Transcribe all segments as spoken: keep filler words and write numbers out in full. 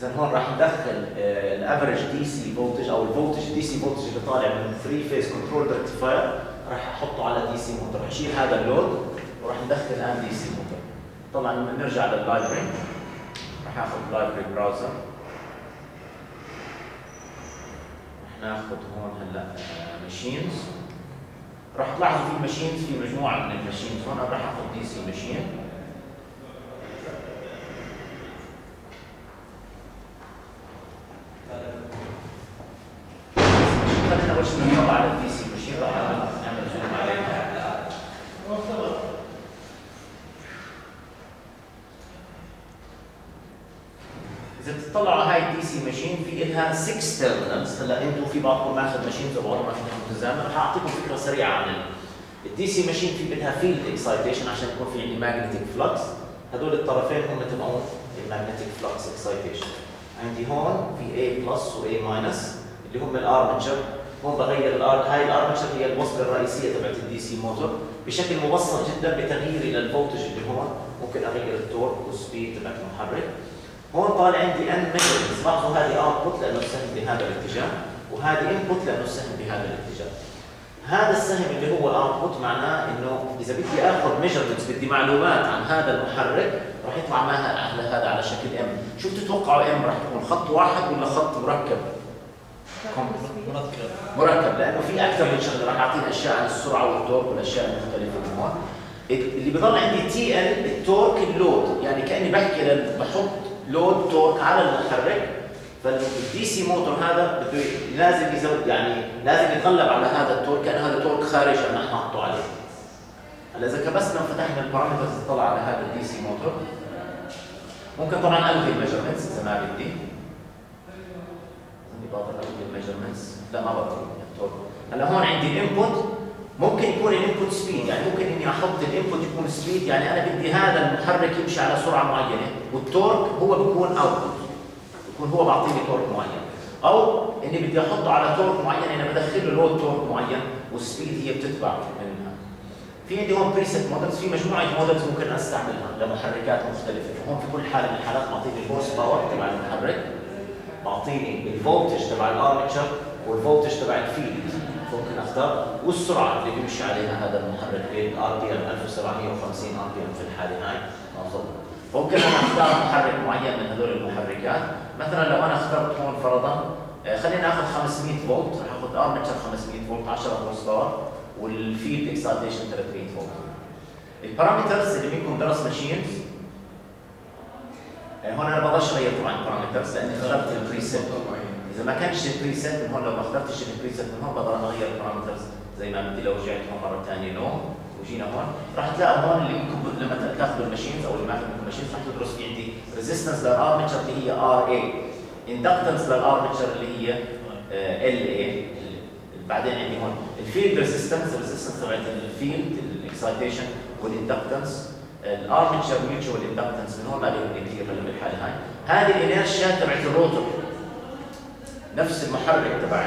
إذا هون راح ندخل الافرج دي سي فولتج او الفولتج دي سي فولتج اللي طالع من ثري فيز كنترول ريكتيفاير راح احطه على دي سي موتور، راح اشيل هذا اللود وراح ندخل الان دي سي موتور. طبعا لما نرجع لللايبرري راح اخذ اللايبرري براوزر، راح ناخذ هون هلا ماشينز، راح تلاحظوا في ماشينز، في مجموعه من الماشينز هون، راح اخذ دي سي ماشين ستة تيرمينالز. هلا انتم في بعضكم ماخذ ماشينز او بعضكم ماخذ متزامن، رح اعطيكم فكره سريعه عن الدي سي ماشين. في بدها فيلد اكسايتيشن عشان يكون في عندي ماجنتيك فلكس، هذول الطرفين هم تبعون الماجنتيك فلكس اكسايتيشن. عندي هون في اي بلس واي ماينس اللي هم الارمتشر، هون بغير الار، هاي الارمتشر هي الوصله الرئيسيه تبعت الدي سي موتور بشكل مبسط جدا بتغييري للفولتج اللي هون، ممكن اغير التورك والسبيد تبعت المحرك. هون طالع عندي ان ميجرز، لاحظوا هذه اوتبوت لانه السهم بهذا الاتجاه، وهذه انبوت لانه السهم بهذا الاتجاه. هذا السهم اللي هو اوتبوت معناه انه اذا بدي اخذ ميجرز، بدي معلومات عن هذا المحرك، راح يطلع معها هذا على شكل ام. شو بتتوقعوا ام راح تكون؟ خط واحد ولا خط مركب؟ مركب مركب لانه في اكثر من شغله، راح اعطيني اشياء عن السرعه والتورك والاشياء المختلفه هون. اللي بضل عندي تي ال التورك اللود، يعني كاني بحكي بحط لود تورك على المحرك، فالدي سي موتور هذا بده لازم يزود، يعني لازم يتغلب على هذا التورك لانه هذا تورك خارج عن احنا حاطه عليه. هلا اذا كبسنا وفتحنا البارامترز نطلع على هذا الدي سي موتور. ممكن طبعا الغي الميجرمنتس اذا ما بدي. اظني بقدر الغي الميجرمنتس، لا ما بقدر التورك. هلا هون عندي الانبوت، ممكن يكون الانبوت سبيد، يعني ممكن اني احط الانبوت يكون سبيد، يعني انا بدي هذا المحرك يمشي على سرعه معينه، والتورك هو بيكون اوتبوت، بيكون هو بعطيني تورك معين، او اني بدي احطه على تورك معين، انا بدخل له لود تورك معين، والسبيد هي بتتبع منها. في عندي هون بريست مودلز، في مجموعه مودلز ممكن استعملها لمحركات مختلفه، فهون في كل حاله من الحالات بعطيني الهورس باور تبع المحرك، بعطيني الفولتج تبع الارمتشر، والفولتج تبع الفيلد ممكن اختار، والسرعه اللي بيمشي عليها هذا المحرك بين ار بي ام ألف وسبعمية وخمسين ار بي ام في الحاله هاي ما بظبط. ممكن انا اختار محرك معين من هذول المحركات، مثلا لو انا اخترت هون فرضا خلينا ناخذ خمسمية فولت، راح اخذ ارمتشر خمسمية فولت عشرة هورس باور، والفيلد اكسايتيشن ثلاثمية فولت. البارامترز اللي منكم درس ماشينز هون انا ما بقدرش اغير طبعا البارامترز لاني اخترت البريسيت، إذا ما كانش البريسيت من هون، لو ما اخترتش البريسيت من هون بقدر أغير البارامترز زي ما بدي. لو رجعت هون مرة ثانية لو وجينا هون راح تلاقوا هون اللي انتم لما تاخذوا الماشينز أو اللي ما تاخذوا الماشينز راح تدرس في عندي ريزيستنس للأرمتشر اللي هي ار اي، اندكتنس للأرمتشر اللي هي ال اي، بعدين عندي هون الفيلد ريزيستنس، الريزيستنس تبعت الفيلد الاكسايتيشن والاندكتنس، الأرمتشر ميوتشوال اندكتنس من هون ما لهم كثير بالحالة هاي. هذه الإنيرشيا تبعت الروتور، نفس المحرك تبع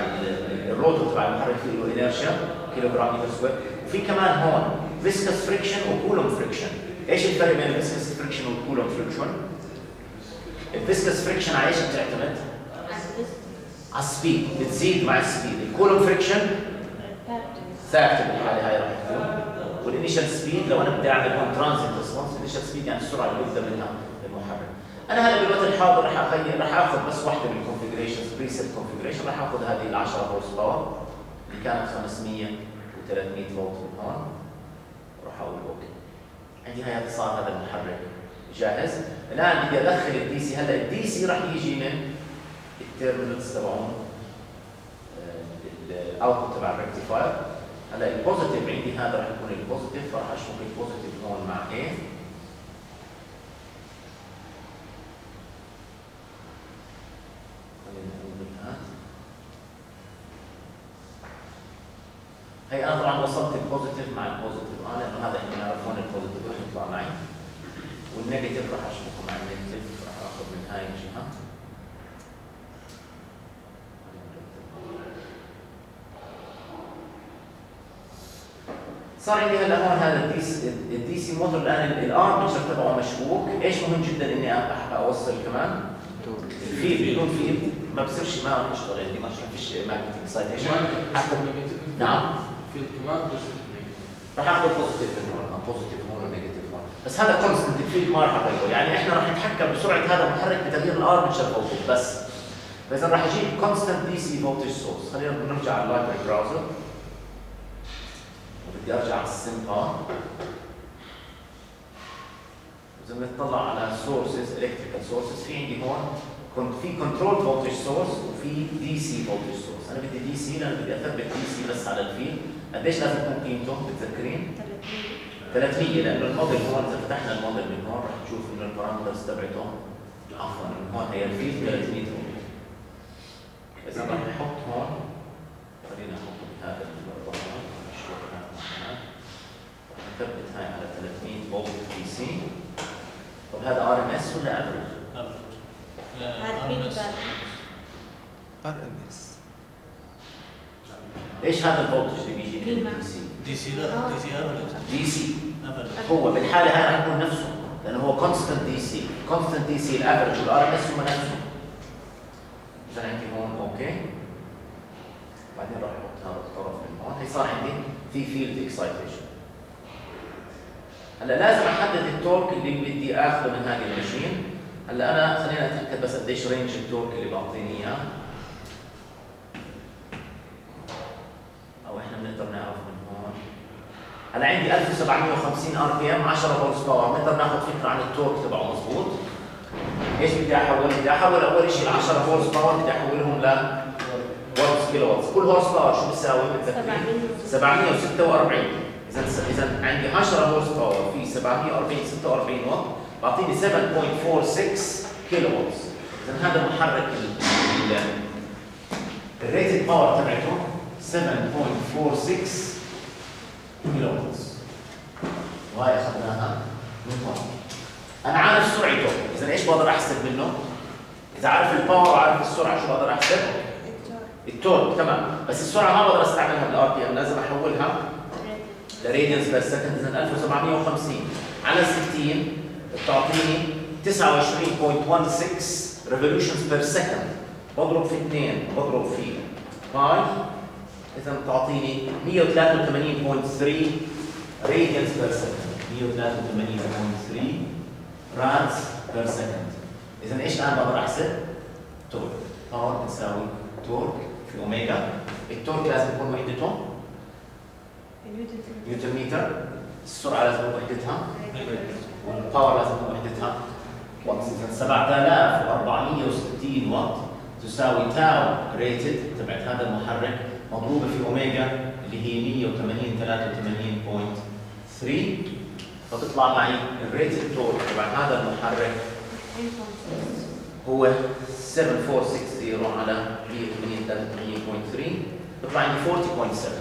الروتور تبع المحرك فيه له انيرشيا كيلوغرام متر سكوير، وفي كمان هون فيسكس فريكشن وكولوم فريكشن. ايش الفرق بين الفيسكس فريكشن والكولوم فريكشن؟ الفيسكس فريكشن على ايش بتعتمد؟ على السبيد، بتزيد مع السبيد. الكولوم فريكشن ثابته بالحاله هاي راح تكون. والانيشال سبيد لو انا بدي اعمل هون ترانزيت ريسبونس، الانيشال سبيد يعني السرعه اللي ببدا منها المحرك. انا هلا بالوقت الحاضر راح اغير، راح اخذ بس وحده من الكونفيجريشنز، بريسيت كونفيجريشن، راح اخذ هذه ال عشرة هورس باور اللي كانت خمسمية وثلاثمية فولت من هون، وراح اقول اوكي. عندي هاي صار هذا المحرك جاهز. الان بدي ادخل الدي سي، هلا الدي سي راح يجي من التيرمينالز تبعون الاوتبوت تبع الريكتيفاير. هلا البوزيتيف عندي هذا راح يكون البوزيتيف، فراح اشوف البوزيتيف هون مع ايه. هي انا طبعا وصلت البوزيتيف مع البوزيتيف اه لانه هذا احنا نعرف هون البوزيتيف راح يطلع معي، والنيجاتيف راح اشوفه مع النيجاتيف، راح اخذ من هاي الجهه. صار عندي هلا هون هذا الدي سي موتور، الان الارمتشر تبعه مشبوك. ايش مهم جدا اني اوصل كمان؟ في بيكون في ما بصيرش معه نشتغل يعني ما فيش ماجنتيك اكسايتيشن. نعم فيلد كمان راح اخذ بوزيتيف هون بوزيتيف هون نيجاتيف هون، بس هذا كونستنت فيلد ما راح اغيره، يعني احنا راح نتحكم بسرعه هذا المتحرك بتغيير الار من شغلته بس. فاذا راح اجيب كونستنت دي سي فولتج سورس، خلينا نرجع على اللايبراري براوزر وبدي ارجع على السمبا. إذا بنطلع على سورسز الكتريكال سورسز في عندي هون كنت في كنترول فولتج سورس وفي دي سي فولتج سورس، أنا بدي دي سي لأنه بدي أثبت دي سي بس على الفيل، قديش لازم تكون قيمته بتذكرين؟ ثلاثمية لأنه الموديل هون إذا فتحنا الموديل من هون رح نشوف إنه البارامترز تبعته عفوا من هون هي الفيل ثلاثمية أوم. إذا رح نحط هون خلينا نحط بهذا الوضع نشوف هذا المكان رح نثبت هاي على ثلاثمية فولت دي سي. طب هذا ار ام اس ولا افريج؟ افريج. ار ام اس. ايش هذا الفولتج اللي بيجي من دي سي؟ دي سي لا دي سي دي سي هو بالحاله هاي رح يكون نفسه لانه هو كونستنت دي سي، كونستنت دي سي الافرج والار ام اس هم نفسهم. اذا عندي هون اوكي. بعدين راح احط هذا الطرف من هون، هي صار عندي في فيلد اكسايتيشن. هلا لازم احدد التورك اللي بدي اخذه من هذه الماشين. هلا انا خلينا اتاكد بس قديش رينج التورك اللي بعطيني اياه. او احنا بنقدر نعرف من هون. هلا عندي ألف وسبعمية وخمسين ار بي ام عشرة فولت باور، بنقدر ناخذ فكره عن التورك تبعه مضبوط. ايش بدي احول؟ بدي احول اول شيء ال عشرة فولت باور بدي احولهم ل هورس كيلو واتس، كل هورس باور شو بتساوي؟ بتذكرين؟ سبعمية وستة وأربعين. اذا اذا عندي عشرة هورس باور في سبعمية وأربعين ستة وأربعين واط بعطيني سبعة فاصلة أربعة وستين كيلو واتس. اذا هذا محرك الريتد باور تبعته سبعة فاصلة أربعة وستين كيلو واتس، وهي اخذناها من هون. انا عارف سرعته، اذا ايش بقدر احسب منه؟ اذا عارف الباور وعارف السرعه شو بقدر احسب؟ التورك. تمام، بس السرعه ما بقدر استعملها بالار بي ام، لازم احولها راديانز بير سكند. اذا ألف وسبعمية وخمسين على ستين بتعطيني تسعة وعشرين فاصلة واحد ستة ريفولوشنز بير سكند، بضرب في اثنين بضرب في باي، اذا بتعطيني مية وثلاثة وثمانين فاصلة ثلاثة راديانز بير سكند، مية وثلاثة وثمانين فاصلة ثلاثة رادز بير سكند. اذا ايش الان بقدر احسب؟ تورك. باور بتساوي تورك في اوميجا، التورك لازم يكون وحدته نيوتن متر، السرعة لازم تكون وحدتها، والباور لازم تكون وحدتها واتس. إذا سبعة آلاف وأربعمية وستين واط تساوي تاو ريتد تبعت هذا المحرك مضروبة في أوميجا اللي هي مية وثمانين فاصلة ثلاثة وثمانين فاصلة ثلاثة، فتطلع معي الريتد تورك تبعت هذا المحرك هو سبعة آلاف وأربعمية وستين على مية وثمانين فاصلة ثلاثة وثمانين فاصلة ثلاثة، بيطلع عندي أربعين فاصلة سبعة.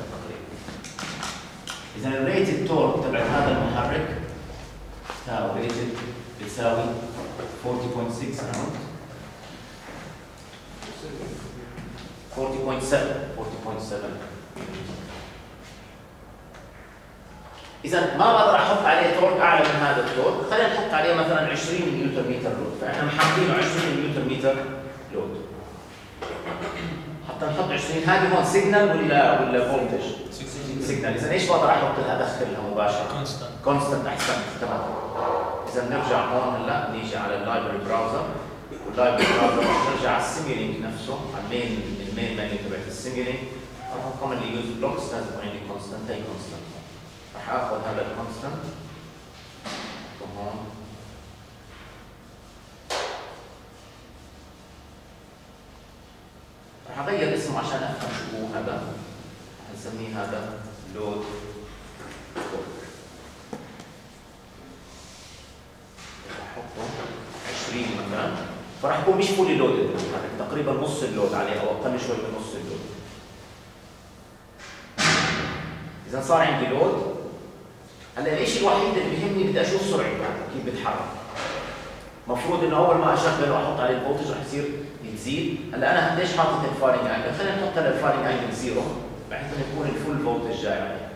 إذا الريتد تورك تبع هذا المحرك تاو ريتد بتساوي أربعين فاصلة ستة راوند أربعين فاصلة سبعة أربعين فاصلة سبعة. إذا ما بقدر أحط عليه تورك أعلى من هذا التورك، خلينا نحط عليه مثلا عشرين نيوتن متر لود، فإحنا محاطينه عشرين نيوتن متر لود. حتى نحط عشرين هذه هون سيجنال ولا ولا فولتج؟ سيجنال. اذا ايش بقدر احطها ادخلها مباشره؟ كونستنت كونستنت احسن. تمام، اذا بنرجع هون هلا نيجي على اللايبرري براوزر، واللايبرري براوزر بنرجع على السيميولينج نفسه، على المين المين منيو تبعت السيميولينج، راح كومنلي يوز بلوكس لازم يكون عندي كونستنت هي كونستنت، راح اخذ هذا الكونستنت وهون راح اغير اسمه عشان افهم شو هو هذا، راح نسميه هذا لود تورك. راح احطه عشرين مثلا، فراح يكون مش فولي لودد، تقريبا نص اللود عليه او اقل شوي من نص اللود. اذا صار عندي لود، هلا الشيء الوحيد اللي بيهمني بدي اشوف سرعته كيف بتحرك. المفروض انه اول ما اشغله واحط عليه الفولتج راح يصير تزيد. هلا انا قديش حاطط الفايرنج انجل؟ خلينا نحط هلا الفايرنج انجل زيرو بحيث انه يكون الفول فولتج جاي عليه.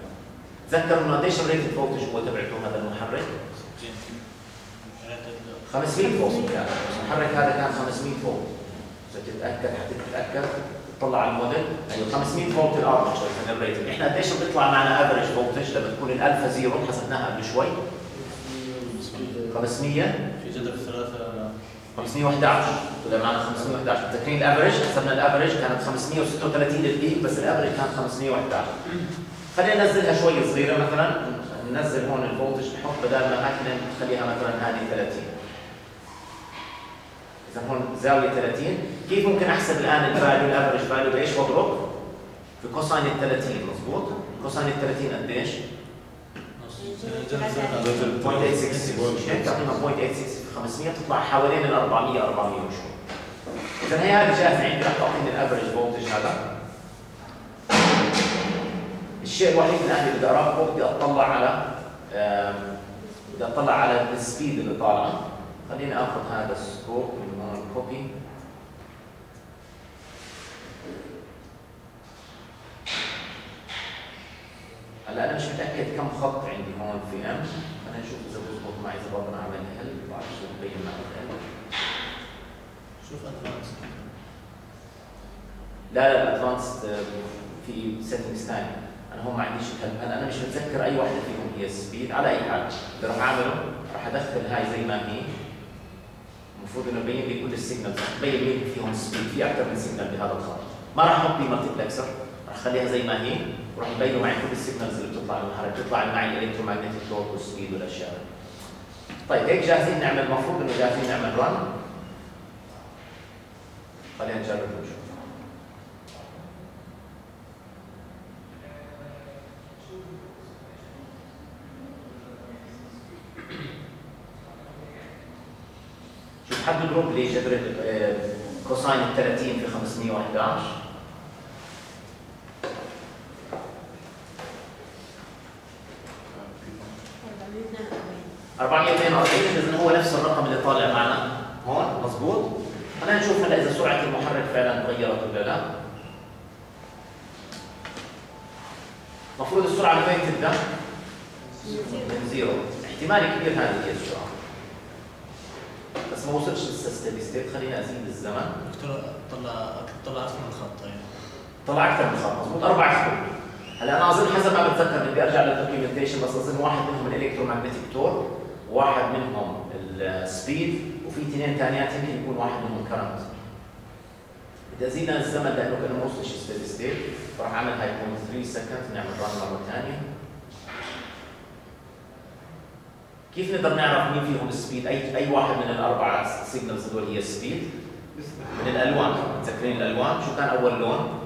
تذكروا انه قديش الريتد فولتج هو تبعته هذا المحرك؟ خمسين فولت كان. حرك هذا كان خمسمية فولت، تتاكد حتى تتاكد تطلع على الموديل، ايوه خمسمية فولت الارماتشر جنريتر. احنا قديش بيطلع معنا افريج فولتج لما تكون الالفا زيرو حسبناها قبل شوي؟ خمسمية في جذر الثلاثه خمسمية وأحد عشر، طلع معنا خمسمية وأحد عشر، متذكرين الافريج؟ حسبنا الافرج كانت خمسمية وستة وثلاثين للبيك بس الافرج كان خمسمية وأحد عشر. خلينا ننزلها شوي صغيره مثلا، ننزل هون الفولتج نحط بدل ما احنا نخليها مثلا هذه ثلاثين. اذا هون زاويه ثلاثين، كيف ممكن احسب الان الفاليو الافرج فاليو بايش بضرب؟ في كوساين ال ثلاثين مضبوط؟ كوساين ال ثلاثين قديش؟ صفر فاصلة ثمانية ستة ستة هيك تعطينا صفر فاصلة ثمانية ستة ستة خمسمية تطلع حوالين ال أربعمية أربعمية وشوي. اذا هي هذه جاهزه عندي رح تعطيني الافرج فولتج هذا. الشيء الوحيد الان اللي بدي اراقبه بدي اطلع على بدي اطلع على السبيد اللي طالعه. خليني اخذ هذا السكوب من هون الكوبي. هلا انا مش متاكد كم خط عندي هون في ام، خلينا نشوف اذا بيزبط معي، اذا بقدر اعمل هل بعرف شو ببين معي. شوف ادفانس. لا لا الادفانس في سيتنجز ثانيه، انا هون ما عنديش الكلام، انا مش متذكر اي واحده فيهم هي السبيد. على اي حال اللي راح اعمله راح ادخل هاي زي ما هي، المفروض انه يبين لي كل السيجنالز، يبين لي فيهم سبيد، في اكثر من سيجنال بهذا الخط. ما راح احط لي مالتيبلكسر، راح اخليها زي ما هي وراح يبينوا معي كل السيجنالز اللي بتطلع من الحركه، بتطلع معي الالكتروماغنتيك تورك والسبيد والاشياء. طيب هيك جاهزين نعمل، المفروض انه جاهزين نعمل رن. خلينا نجرب ونشوف. شوف حد يضرب لي جذر كوساين ال ثلاثين في خمسمية وأحد عشر. أربعمية واثنين وأربعين، إذا هو نفس الرقم اللي طالع معنا هون مضبوط. خلينا نشوف هلا إذا سرعة المحرك فعلا تغيرت ولا لا. المفروض السرعة من وين تبدأ؟ من زيرو، احتمال كبير هذه هي السرعة. بس ما وصلش لسه ستيدي ستيت، خلينا أزيد الزمن. طلع طلع أكثر من خط يعني. طلع أكثر من خط مضبوط، أربع خطوط. هلا انا اظن حسب ما بتذكر بدي ارجع للدوكيومنتيشن، بس اظن واحد منهم الالكتروماغنتيك تورك، وواحد منهم السبيد، وفي اثنين ثانيات يمكن يكون واحد منهم كرنت. بدي ازيد انا الزمن لانه كان ما وصلش ستيدي ستيت، فراح اعمل هاي بوينت ثلاثة سكند، نعمل رن مره ثانيه. كيف نقدر نعرف مين فيهم السبيد؟ اي اي واحد من الاربعه سيجنالز هذول هي السبيد؟ من الالوان، متذكرين الالوان؟ شو كان اول لون؟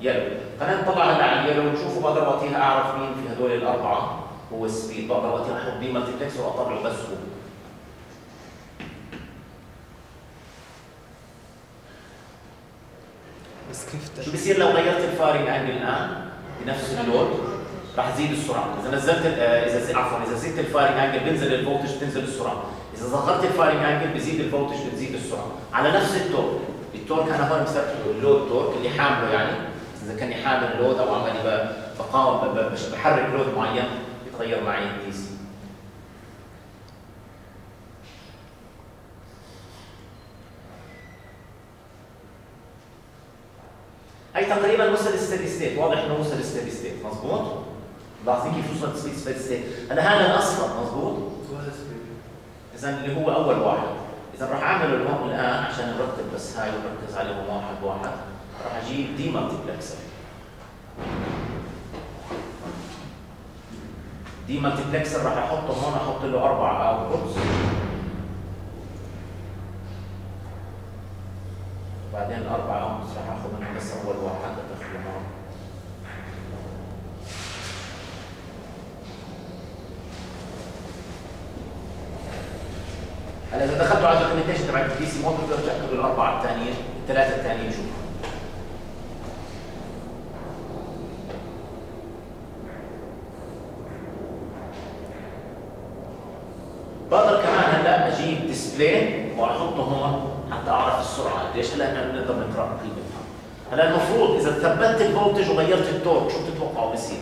يلو. خلينا نطلع هلا على اليلو ونشوفه، بقدر وقتها اعرف مين في هذول الاربعه هو السبيد، بقدر وقتها احط بيه مالتيبلكسر واطلعه بس هو. بس كيف شو بصير لو غيرت الفايرنج انجل الان بنفس اللود؟ راح تزيد السرعه، اذا نزلت اذا عفوا اذا زدت الفايرنج انجل بينزل الفولتج بتنزل السرعه، اذا صغرت الفايرنج انجل بزيد الفولتج بتزيد السرعه، على نفس التورك، التورك انا هون مثبته اللود تورك اللي حامله يعني، إذا كان حامل لود أو عمالي بقاوم بحرك لود معين بيتغير معي الدي سي. هي تقريبا وصل ستيدي ستيت، واضح إنه وصل ستيدي ستيت مضبوط؟ لاحظين كيف وصلت ستيدي ستيت؟ هلا هذا الأصفر مضبوط؟ إذا اللي هو أول واحد، إذا راح أعمله الهوم الآن عشان نرتب بس هاي ونركز عليهم واحد واحد. راح اجيب دي مالتيبلكسر. دي مالتيبلكسر راح احطه هون، احط له اربع اوتبوتس. وبعدين الاربع اوتبوتس راح اخذ منهم بس اول واحد ادخله هون. هلا اذا دخلتوا على الدوكيومنتيشن تبع الدي سي موتور بتقدروا تاخذوا الاربعه الثانيين، الثلاثه الثانيين شوفوا. بقدر كمان هلا اجيب ديسبلاي واحطه هون حتى اعرف السرعه قديش. هلا احنا بنقدر نقرا قيمتها. هلا المفروض اذا ثبتت الفولتج وغيرت التورك شو بتتوقعوا بصير؟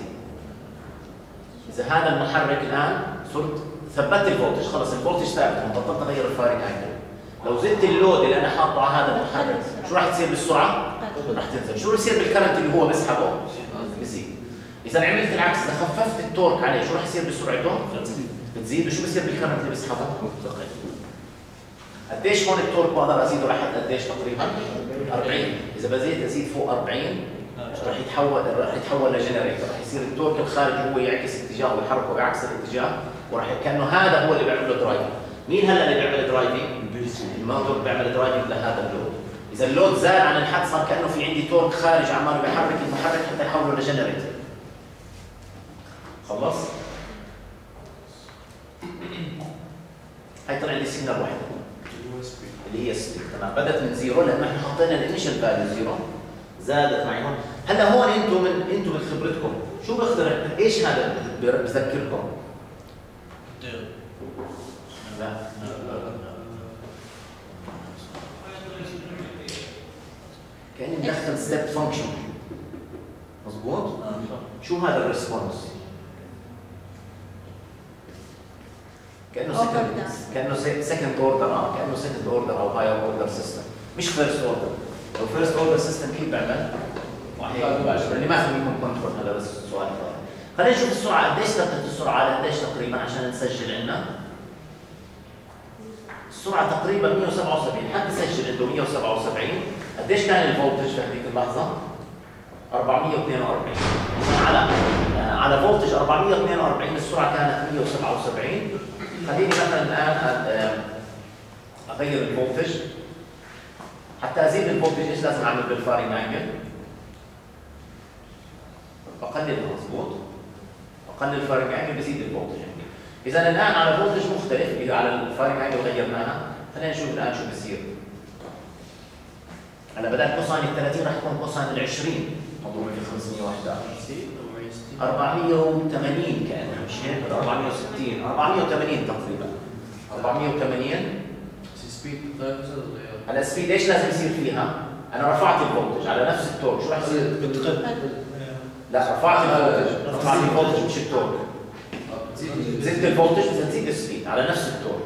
اذا هذا المحرك الان صرت ثبتت الفولتج، خلص الفولتج ثابت، بطلت اغير الفايرنج انجل، لو زدت اللود اللي انا حاطه على هذا المحرك شو راح تصير بالسرعه؟ راح تنزل. شو بصير بالكرنت اللي هو بسحبه؟ بزيد. اذا عملت العكس، اذا خففت التورك عليه شو راح يصير بسرعته؟ بتزيد. وشو بصير بالكرنت اللي بسحبه؟ بتقل. قديش هون التورك بقدر ازيده لحد قديش تقريبا؟ أربعين. اذا بزيد ازيد فوق أربعين راح يتحول راح يتحول لجنريتر، راح يصير التورك الخارجي هو يعكس اتجاهه ويحركه بعكس الاتجاه، وراح كانه هذا هو اللي بيعمل له درايفنج. مين هلا اللي بيعمل درايفنج؟ الموتور بيعمل درايفنج لهذا اللود. إذا اللود زاد عن الحد صار كأنه في عندي تورك خارج عمال بحرك المحرك حتى يحوله لجنريتر. خلص؟ هي طلع لي سيجنال واحدة اللي هي سبيد، تمام؟ بدت من زيرو لأن احنا حطينا الانيشال فاليو زيرو، زادت معي هون. هلا هون انتم من انتم من خبرتكم شو بيخترع؟ ايش هذا بذكركم؟ لا كأني مدخل ستيب فانكشن. مضبوط؟ شو هذا الريسبونس؟ كأنه سكند كأنه سكند اوردر اه كأنه سكند اوردر او هاير اوردر سيستم، مش فيرست اوردر. لو فيرست اوردر سيستم كيف بعمل؟ وحيد مباشر اللي ما في منكم كنترول. هذا بس سؤال ثاني. خلينا نشوف السرعة، قديش درجة السرعة على قديش تقريبا عشان نسجل عندنا؟ السرعة تقريبا مئة وسبعة وسبعين، حد يسجل عنده مئة وسبعة وسبعين. قديش كان الفولتج في هذيك اللحظة؟ أربعمئة واثنين وأربعين. على على فولتج أربعمئة واثنين وأربعين السرعة كانت مئة وسبعة وسبعين. خليني مثلا الآن أغير الفولتج. حتى أزيد الفولتج إيش لازم أعمل بالفايرنج أنجل؟ بقلل، مضبوط؟ بقلل الفايرنج أنجل بزيد الفولتج عندي. إذا الآن على فولتج مختلف، إذا على الفايرنج أنجل غيرناها، خلينا نشوف الآن شو بصير. هلا بدل كوساين ال ثلاثين راح تكون كوساين ال عشرين مضروبه في خمسمئة وإحدى عشر. أربعمئة وثمانين كانها مش هيك؟ أربعمئة وستين، أربعمئة وثمانين تقريبا. أربعمئة وثمانين سبيد. هلا السبيد ايش لازم يصير فيها؟ انا رفعت الفولتج على نفس التورك، شو راح يصير؟ بتقل. لا رفعت الفولتج، رفعت الفولتج مش التورك. زدت الفولتج بدها تزيد السبيد على نفس التورك.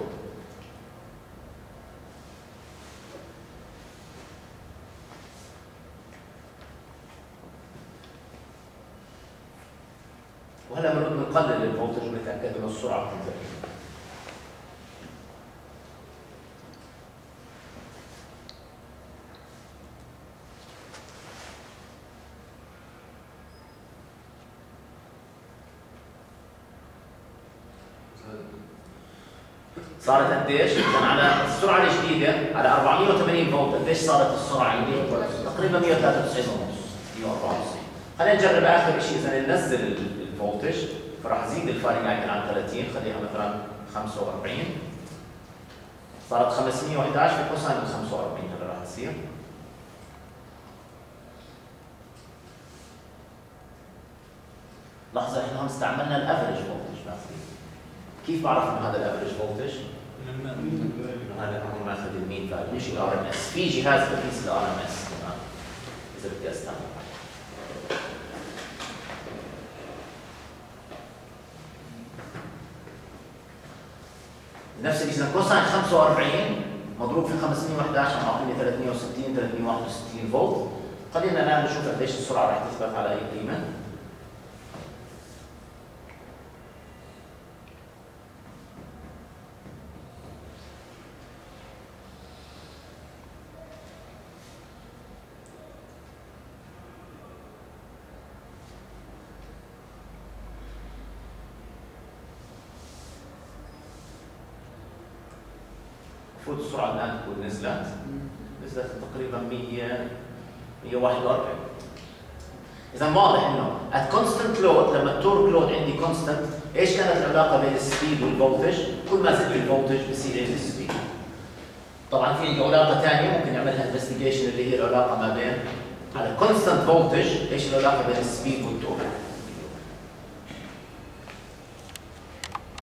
وهلا بنقول بنقلل الفولتج ونتاكد انه السرعه بتنزل. صارت قديش؟ اذا على السرعه الجديده على أربعمئة وثمانين فولت قديش صارت السرعه عندي؟ تقريبا مئة وثلاثة وتسعين ونص مئة وأربعة وتسعين. خلينا نجرب اخر شيء. اذا ننزل فولتج فراح ازيد الفايرنج انجل عن ثلاثين، خليها مثلا خمسة وأربعين. صارت خمسمئة وإحدى عشر في كوساين خمسة وأربعين. هلا راح تصير لحظه، احنا هون استعملنا الافرج فولتج. كيف بعرف انه هذا الافرج فولتج؟ هذا هون ماخذ المين فاليو مش الار ام اس. في جهاز بقيس الار ام اس، تمام؟ اذا بدي استعمل نفس الشيء كوساين خمسة وأربعين مضروب في خمسمئة وإحدى عشر معطيني ثلاثمئة وستين، ثلاثمئة وواحد وستين فولت. خلينا الان نشوف قديش السرعه راح تثبت على اي قيمه. المفروض السرعة الآن تكون نزلت، نزلت تقريبا مئة مئة وواحد وأربعين. إذا واضح إنه at constant load لما التورك لود عندي constant، إيش كانت العلاقة بين السبيد والفولتج؟ كل ما زدت الفولتج بصير عندي السبيد. طبعا في عندي علاقة ثانية ممكن نعملها انفستيجيشن اللي هي العلاقة ما بين على constant voltage إيش العلاقة بين السبيد والتورك.